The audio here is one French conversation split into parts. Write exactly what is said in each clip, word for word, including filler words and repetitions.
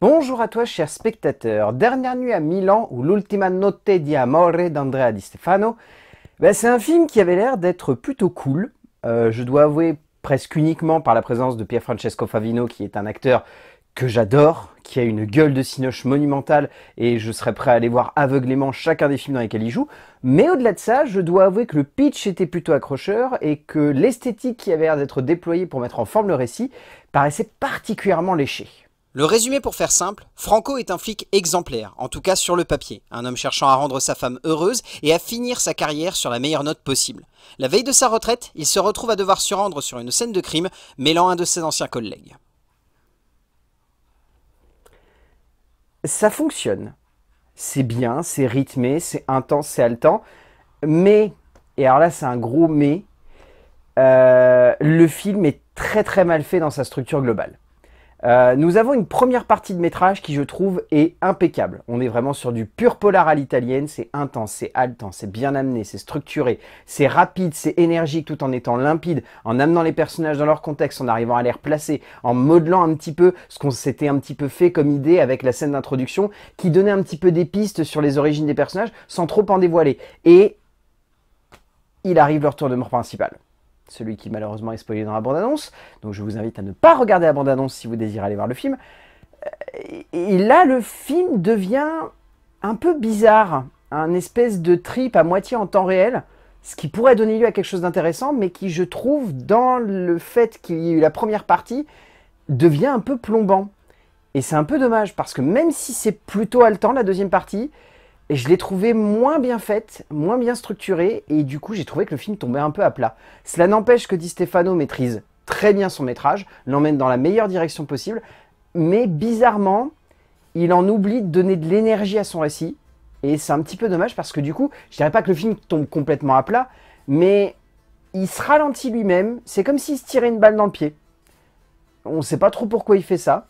Bonjour à toi, chers spectateurs. Dernière nuit à Milan ou L'Ultima Notte Di Amore d'Andrea Di Stefano. Ben, c'est un film qui avait l'air d'être plutôt cool. Euh, je dois avouer presque uniquement par la présence de Pierfrancesco Favino, qui est un acteur que j'adore, qui a une gueule de cinoche monumentale et je serais prêt à aller voir aveuglément chacun des films dans lesquels il joue. Mais au-delà de ça, je dois avouer que le pitch était plutôt accrocheur et que l'esthétique qui avait l'air d'être déployée pour mettre en forme le récit paraissait particulièrement léchée. Le résumé pour faire simple, Franco est un flic exemplaire, en tout cas sur le papier, un homme cherchant à rendre sa femme heureuse et à finir sa carrière sur la meilleure note possible. La veille de sa retraite, il se retrouve à devoir se rendre sur une scène de crime mêlant un de ses anciens collègues. Ça fonctionne. C'est bien, c'est rythmé, c'est intense, c'est haletant, mais, et alors là c'est un gros mais, euh, le film est très très mal fait dans sa structure globale. Euh, nous avons une première partie de métrage qui, je trouve, est impeccable. On est vraiment sur du pur polar à l'italienne, c'est intense, c'est haletant, c'est bien amené, c'est structuré, c'est rapide, c'est énergique tout en étant limpide, en amenant les personnages dans leur contexte, en arrivant à les replacer, en modelant un petit peu ce qu'on s'était un petit peu fait comme idée avec la scène d'introduction qui donnait un petit peu des pistes sur les origines des personnages sans trop en dévoiler. Et il arrive le retournement principal. Celui qui malheureusement est spoilé dans la bande-annonce, donc je vous invite à ne pas regarder la bande-annonce si vous désirez aller voir le film. Et là, le film devient un peu bizarre, un espèce de trip à moitié en temps réel, ce qui pourrait donner lieu à quelque chose d'intéressant, mais qui, je trouve, dans le fait qu'il y ait eu la première partie, devient un peu plombant. Et c'est un peu dommage, parce que même si c'est plutôt haletant, la deuxième partie, et je l'ai trouvée moins bien faite, moins bien structurée, et du coup j'ai trouvé que le film tombait un peu à plat. Cela n'empêche que Di Stefano maîtrise très bien son métrage, l'emmène dans la meilleure direction possible, mais bizarrement, il en oublie de donner de l'énergie à son récit, et c'est un petit peu dommage parce que du coup, je dirais pas que le film tombe complètement à plat, mais il se ralentit lui-même, c'est comme s'il se tirait une balle dans le pied. On ne sait pas trop pourquoi il fait ça,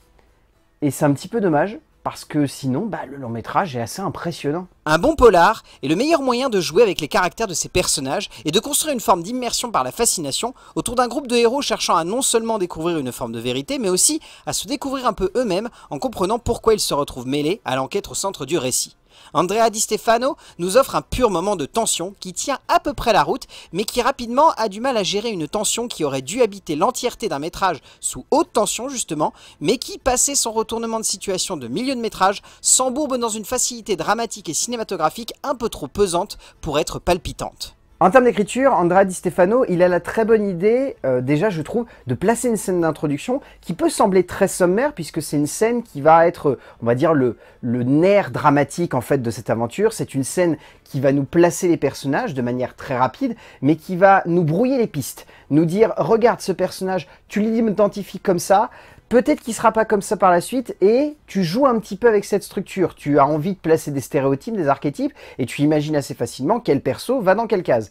et c'est un petit peu dommage. Parce que sinon, bah, le long métrage est assez impressionnant. Un bon polar est le meilleur moyen de jouer avec les caractères de ses personnages et de construire une forme d'immersion par la fascination autour d'un groupe de héros cherchant à non seulement découvrir une forme de vérité, mais aussi à se découvrir un peu eux-mêmes en comprenant pourquoi ils se retrouvent mêlés à l'enquête au centre du récit. Andrea Di Stefano nous offre un pur moment de tension qui tient à peu près la route, mais qui rapidement a du mal à gérer une tension qui aurait dû habiter l'entièreté d'un métrage sous haute tension justement, mais qui, passé son retournement de situation de milieu de métrage, s'embourbe dans une facilité dramatique et cinématographique un peu trop pesante pour être palpitante. En termes d'écriture, Andrea Di Stefano, il a la très bonne idée, euh, déjà je trouve, de placer une scène d'introduction qui peut sembler très sommaire puisque c'est une scène qui va être, on va dire, le, le nerf dramatique en fait de cette aventure. C'est une scène qui va nous placer les personnages de manière très rapide, mais qui va nous brouiller les pistes, nous dire « Regarde ce personnage, tu l'identifies comme ça ». Peut-être qu'il ne sera pas comme ça par la suite et tu joues un petit peu avec cette structure. Tu as envie de placer des stéréotypes, des archétypes et tu imagines assez facilement quel perso va dans quelle case.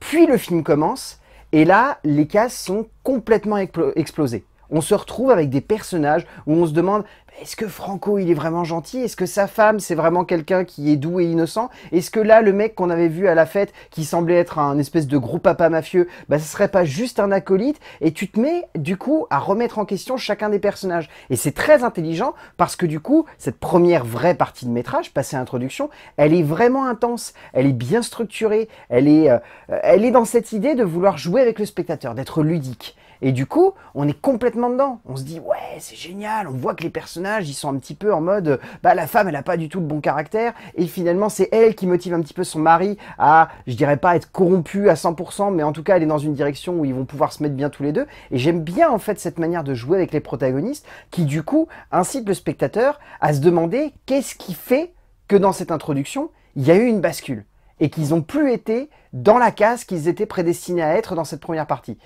Puis le film commence et là, les cases sont complètement explosées. On se retrouve avec des personnages où on se demande « Est-ce que Franco, il est vraiment gentil? Est-ce que sa femme, c'est vraiment quelqu'un qui est doux et innocent? Est-ce que là, le mec qu'on avait vu à la fête, qui semblait être un espèce de gros papa mafieux, bah, ce serait pas juste un acolyte ?» Et tu te mets, du coup, à remettre en question chacun des personnages. Et c'est très intelligent parce que, du coup, cette première vraie partie de métrage, passée à l'introduction, elle est vraiment intense, elle est bien structurée, elle est, euh, elle est dans cette idée de vouloir jouer avec le spectateur, d'être ludique. Et du coup, on est complètement dedans. On se dit « Ouais, c'est génial !» On voit que les personnages, ils sont un petit peu en mode « Bah, la femme, elle n'a pas du tout le bon caractère. » Et finalement, c'est elle qui motive un petit peu son mari à, je dirais pas être corrompu à cent pour cent, mais en tout cas, elle est dans une direction où ils vont pouvoir se mettre bien tous les deux. Et j'aime bien, en fait, cette manière de jouer avec les protagonistes qui, du coup, incite le spectateur à se demander qu'est-ce qui fait que dans cette introduction, il y a eu une bascule. Et qu'ils n'ont plus été dans la case qu'ils étaient prédestinés à être dans cette première partie.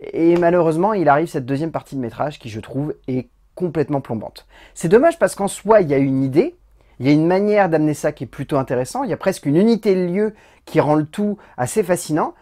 Et malheureusement, il arrive cette deuxième partie de métrage qui, je trouve, est complètement plombante. C'est dommage parce qu'en soi, il y a une idée, il y a une manière d'amener ça qui est plutôt intéressant, il y a presque une unité de lieu qui rend le tout assez fascinant,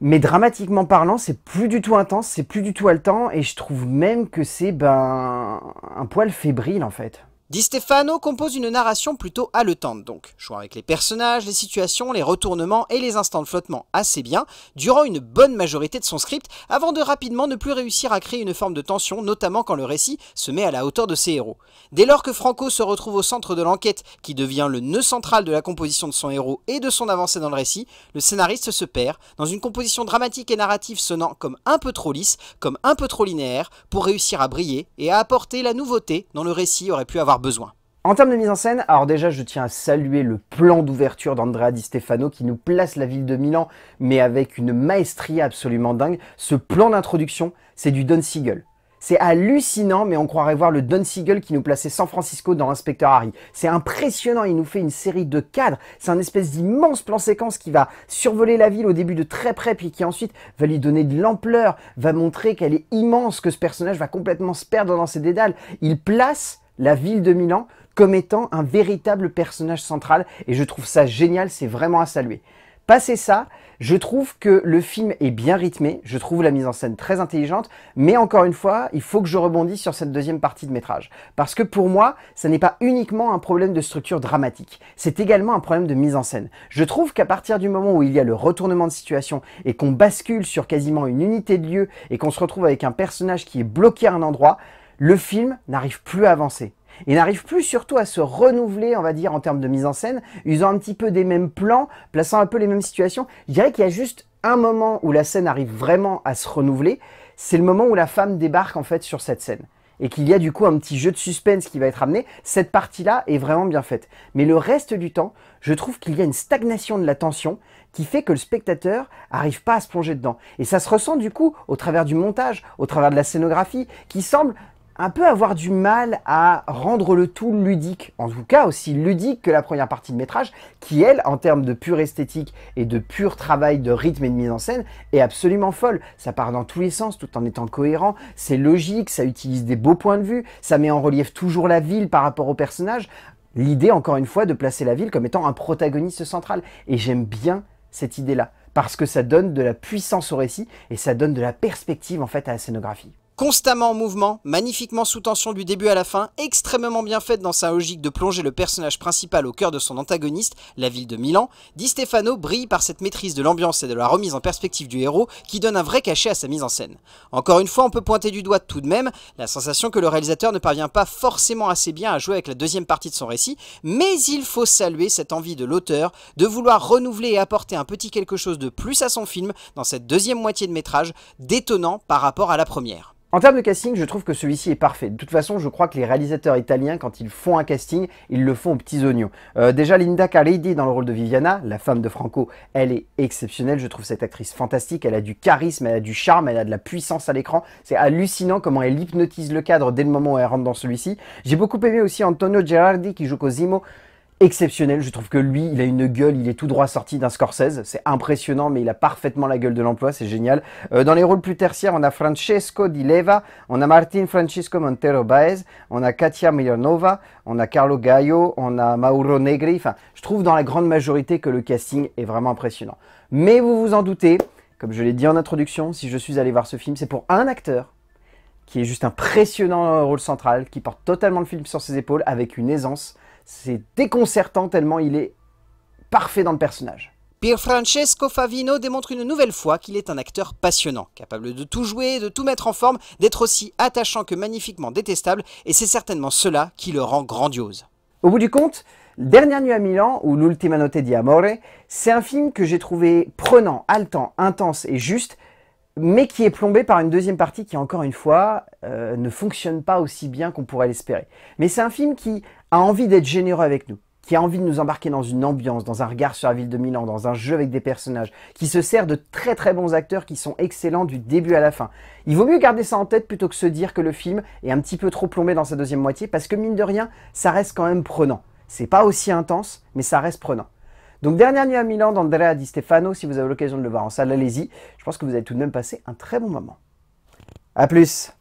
mais dramatiquement parlant, c'est plus du tout intense, c'est plus du tout haletant, et je trouve même que c'est ben un poil fébrile en fait. Di Stefano compose une narration plutôt haletante donc, jouant avec les personnages, les situations, les retournements et les instants de flottement assez bien, durant une bonne majorité de son script, avant de rapidement ne plus réussir à créer une forme de tension, notamment quand le récit se met à la hauteur de ses héros. Dès lors que Franco se retrouve au centre de l'enquête, qui devient le nœud central de la composition de son héros et de son avancée dans le récit, le scénariste se perd, dans une composition dramatique et narrative sonnant comme un peu trop lisse, comme un peu trop linéaire, pour réussir à briller et à apporter la nouveauté dont le récit aurait pu avoir besoin. En termes de mise en scène, alors déjà je tiens à saluer le plan d'ouverture d'Andrea Di Stefano qui nous place la ville de Milan, mais avec une maestria absolument dingue. Ce plan d'introduction, c'est du Don Siegel. C'est hallucinant, mais on croirait voir le Don Siegel qui nous plaçait San Francisco dans Inspecteur Harry. C'est impressionnant, il nous fait une série de cadres. C'est un espèce d'immense plan séquence qui va survoler la ville au début de très près, puis qui ensuite va lui donner de l'ampleur, va montrer qu'elle est immense, que ce personnage va complètement se perdre dans ses dédales. Il place la ville de Milan comme étant un véritable personnage central, et je trouve ça génial, c'est vraiment à saluer. Passé ça, je trouve que le film est bien rythmé, je trouve la mise en scène très intelligente, mais encore une fois, il faut que je rebondisse sur cette deuxième partie de métrage. Parce que pour moi, ça n'est pas uniquement un problème de structure dramatique, c'est également un problème de mise en scène. Je trouve qu'à partir du moment où il y a le retournement de situation et qu'on bascule sur quasiment une unité de lieu et qu'on se retrouve avec un personnage qui est bloqué à un endroit, le film n'arrive plus à avancer. Il n'arrive plus surtout à se renouveler, on va dire, en termes de mise en scène, usant un petit peu des mêmes plans, plaçant un peu les mêmes situations. Je dirais qu'il y a juste un moment où la scène arrive vraiment à se renouveler, c'est le moment où la femme débarque en fait sur cette scène. Et qu'il y a du coup un petit jeu de suspense qui va être amené, cette partie-là est vraiment bien faite. Mais le reste du temps, je trouve qu'il y a une stagnation de la tension qui fait que le spectateur n'arrive pas à se plonger dedans. Et ça se ressent du coup au travers du montage, au travers de la scénographie, qui semble un peu avoir du mal à rendre le tout ludique, en tout cas aussi ludique que la première partie de métrage, qui elle, en termes de pure esthétique et de pur travail de rythme et de mise en scène, est absolument folle. Ça part dans tous les sens, tout en étant cohérent, c'est logique, ça utilise des beaux points de vue, ça met en relief toujours la ville par rapport au personnage. L'idée, encore une fois, de placer la ville comme étant un protagoniste central. Et j'aime bien cette idée-là, parce que ça donne de la puissance au récit, et ça donne de la perspective en fait à la scénographie. Constamment en mouvement, magnifiquement sous tension du début à la fin, extrêmement bien faite dans sa logique de plonger le personnage principal au cœur de son antagoniste, la ville de Milan, Di Stefano brille par cette maîtrise de l'ambiance et de la remise en perspective du héros qui donne un vrai cachet à sa mise en scène. Encore une fois, on peut pointer du doigt tout de même la sensation que le réalisateur ne parvient pas forcément assez bien à jouer avec la deuxième partie de son récit, mais il faut saluer cette envie de l'auteur de vouloir renouveler et apporter un petit quelque chose de plus à son film dans cette deuxième moitié de métrage, détonnant par rapport à la première. En termes de casting, je trouve que celui-ci est parfait. De toute façon, je crois que les réalisateurs italiens, quand ils font un casting, ils le font aux petits oignons. Euh, déjà, Linda Caridi dans le rôle de Viviana, la femme de Franco, elle est exceptionnelle. Je trouve cette actrice fantastique. Elle a du charisme, elle a du charme, elle a de la puissance à l'écran. C'est hallucinant comment elle hypnotise le cadre dès le moment où elle rentre dans celui-ci. J'ai beaucoup aimé aussi Antonio Gerardi qui joue Cosimo. Exceptionnel, je trouve que lui, il a une gueule, il est tout droit sorti d'un Scorsese, c'est impressionnant, mais il a parfaitement la gueule de l'emploi, c'est génial. Euh, dans les rôles plus tertiaires, on a Francesco Di Leva, on a Martin Francesco Montero Baez, on a Katia Milanova, on a Carlo Gallo, on a Mauro Negri, enfin, je trouve dans la grande majorité que le casting est vraiment impressionnant. Mais vous vous en doutez, comme je l'ai dit en introduction, si je suis allé voir ce film, c'est pour un acteur, qui est juste impressionnant dans le rôle central, qui porte totalement le film sur ses épaules, avec une aisance. C'est déconcertant tellement il est parfait dans le personnage. Pierfrancesco Favino démontre une nouvelle fois qu'il est un acteur passionnant, capable de tout jouer, de tout mettre en forme, d'être aussi attachant que magnifiquement détestable, et c'est certainement cela qui le rend grandiose. Au bout du compte, Dernière nuit à Milan, ou L'Ultima Notte Di Amore, c'est un film que j'ai trouvé prenant, haletant, intense et juste, mais qui est plombé par une deuxième partie qui, encore une fois, euh, ne fonctionne pas aussi bien qu'on pourrait l'espérer. Mais c'est un film qui a envie d'être généreux avec nous, qui a envie de nous embarquer dans une ambiance, dans un regard sur la ville de Milan, dans un jeu avec des personnages, qui se sert de très très bons acteurs qui sont excellents du début à la fin. Il vaut mieux garder ça en tête plutôt que se dire que le film est un petit peu trop plombé dans sa deuxième moitié, parce que mine de rien, ça reste quand même prenant. C'est pas aussi intense, mais ça reste prenant. Donc Dernière nuit à Milan d'Andrea Di Stefano, si vous avez l'occasion de le voir en salle, allez-y. Je pense que vous allez tout de même passer un très bon moment. A plus!